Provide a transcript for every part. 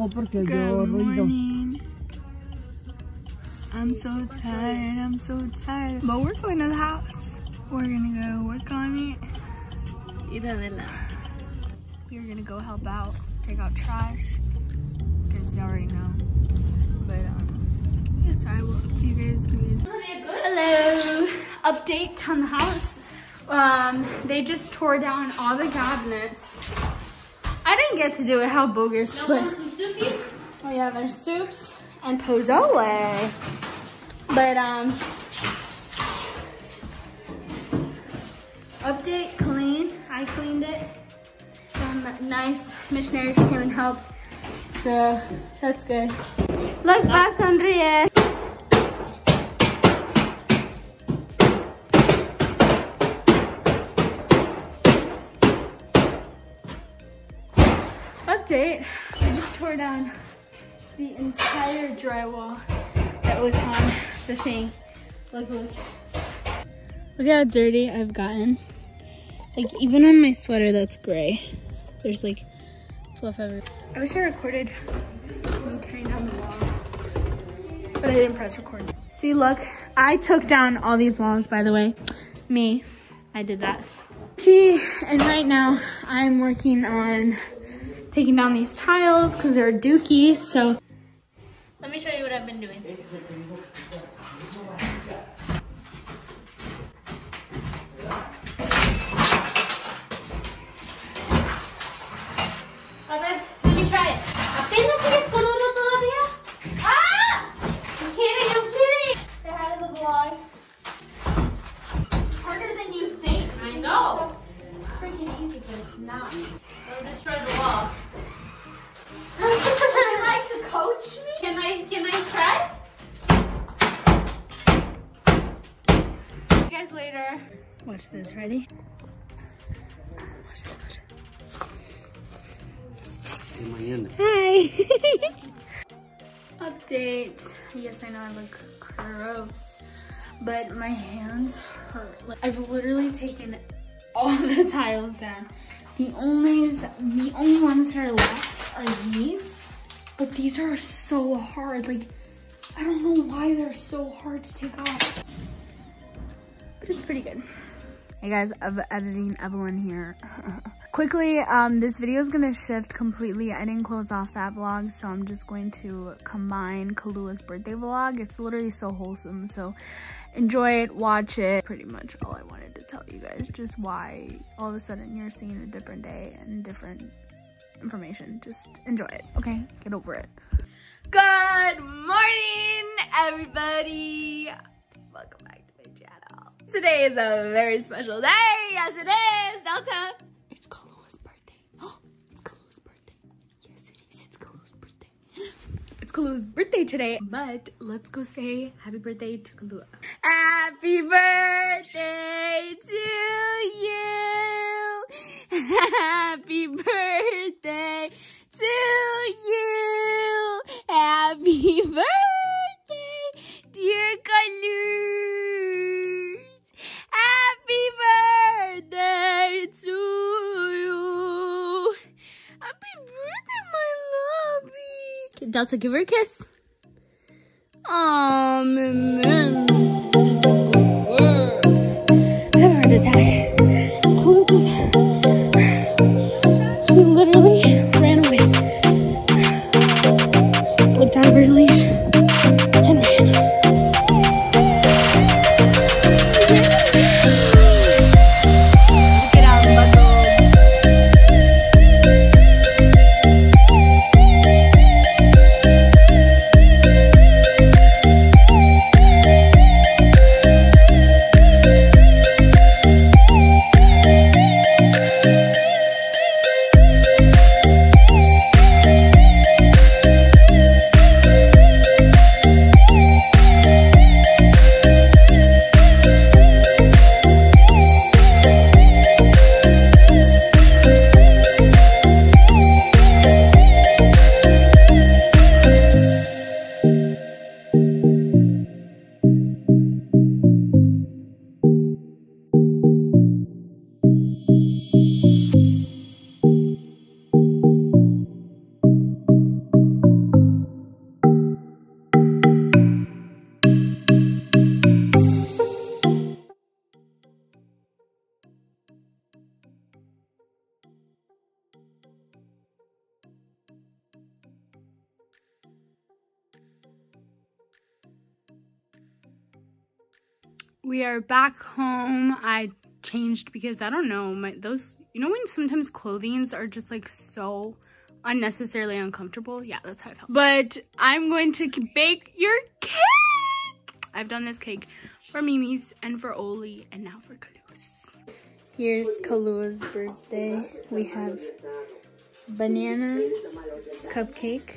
bajó porque oyó ruido. I'm so tired, I'm so tired. But we're going to the house. We're gonna go work on it. We're gonna go help out, take out trash, because you already know. But yes, I will up to you guys. Hello, update on the house. They just tore down all the cabinets. I didn't get to do it, how bogus. But oh yeah, there's soups and pozole. But update, clean. I cleaned it. Some nice missionaries came and helped. So that's good. Look, va sonríe. Update, I just tore down the entire drywall that was on the thing. Look, look. Look how dirty I've gotten. Like, even on my sweater that's gray, there's like fluff everywhere. I wish I recorded me tearing down the wall, but I didn't press record. See, look, I took down all these walls, by the way. Me, I did that. See, and right now I'm working on taking down these tiles because they're dookie, so. Let me show you what I've been doing. Later. Watch this, ready? Watch this, watch it. Hi! Update. Yes, I know I look gross, but my hands hurt. Like, I've literally taken all the tiles down. The only ones that are left are these, but these are so hard. Like, I don't know why they're so hard to take off. It's pretty good. Hey guys, I'm editing Evelyn here. Quickly, this video is gonna shift completely. I didn't close off that vlog, so I'm just going to combine Kahlua's birthday vlog. It's literally so wholesome, so enjoy it, watch it. Pretty much all I wanted to tell you guys, just why all of a sudden you're seeing a different day and different information. Just enjoy it, okay? Get over it. Good morning, everybody. Welcome back. Today is a very special day. Yes, it is. Downtown. It's Kahlua's birthday. Oh, it's Kahlua's birthday. Yes, it is. It's Kahlua's birthday. It's Kahlua's birthday today. But let's go say happy birthday to Kahlua. Happy birthday to you. Happy birthday to you. Happy birthday, dear Kahlua. Happy birthday to you. Happy birthday, my lovey. Delta, give her a kiss. Aw, man. I have a heart attack. Chloe just, she literally ran away. She slipped out of her leash and ran. We are back home. I changed because I don't know, those, you know when sometimes clothings are just like so unnecessarily uncomfortable? Yeah, that's how I felt. But I'm going to bake your cake! I've done this cake for Mimi's and for Oli and now for Kahlua's. Here's Kahlua's birthday. We have banana cupcake.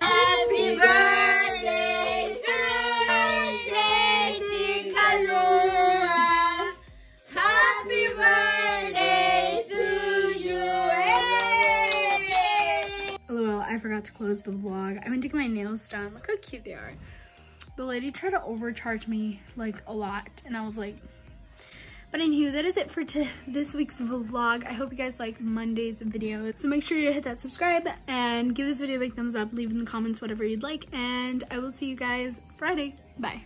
Happy birthday to Kahlua. Happy birthday to you. LOL, I forgot to close the vlog. I went to get my nails done. Look how cute they are. The lady tried to overcharge me like a lot and I was like, but anywho, that is it for this week's vlog. I hope you guys like Monday's video. So make sure you hit that subscribe and give this video a big thumbs up. Leave in the comments whatever you'd like. And I will see you guys Friday. Bye.